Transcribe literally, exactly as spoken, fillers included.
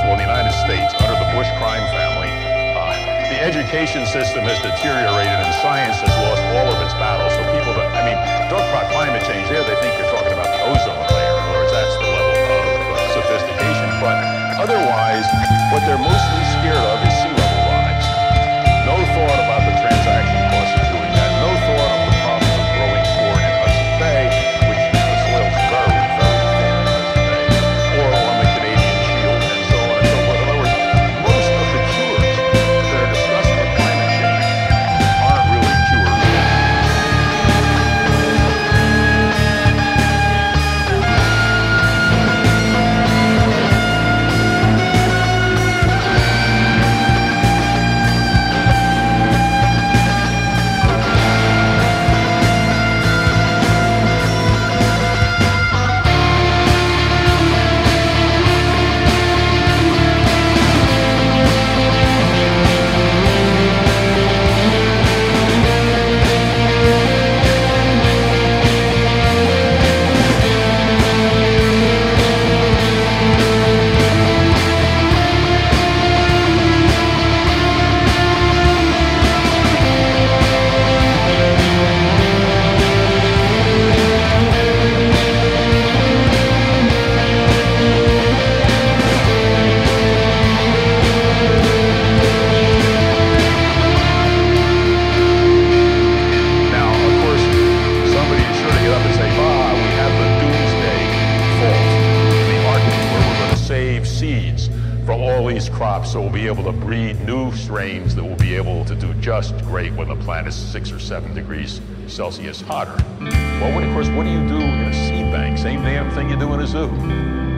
Congressman of the United States under the Bush crime family. Uh, the education system has deteriorated and science has lost all of its battles. So people that, I mean, talk about climate change there, they think you're talking about the ozone layer, in other words, that's the level of uh, sophistication. But otherwise, what they're mostly scared of is sea level rise. No thought about the transaction costs of doing that. No thought of the problems of growing corn in Hudson Bay, which you know, soil's very, very thin in Hudson Bay, or on the Canadian Shield, and so on and so forth. In other words, most of the cures that are discussed for climate change aren't really cures. So we'll be able to breed new strains that will be able to do just great when the plant is six or seven degrees Celsius hotter. Well, of course, what do you do in a seed bank? Same damn thing you do in a zoo.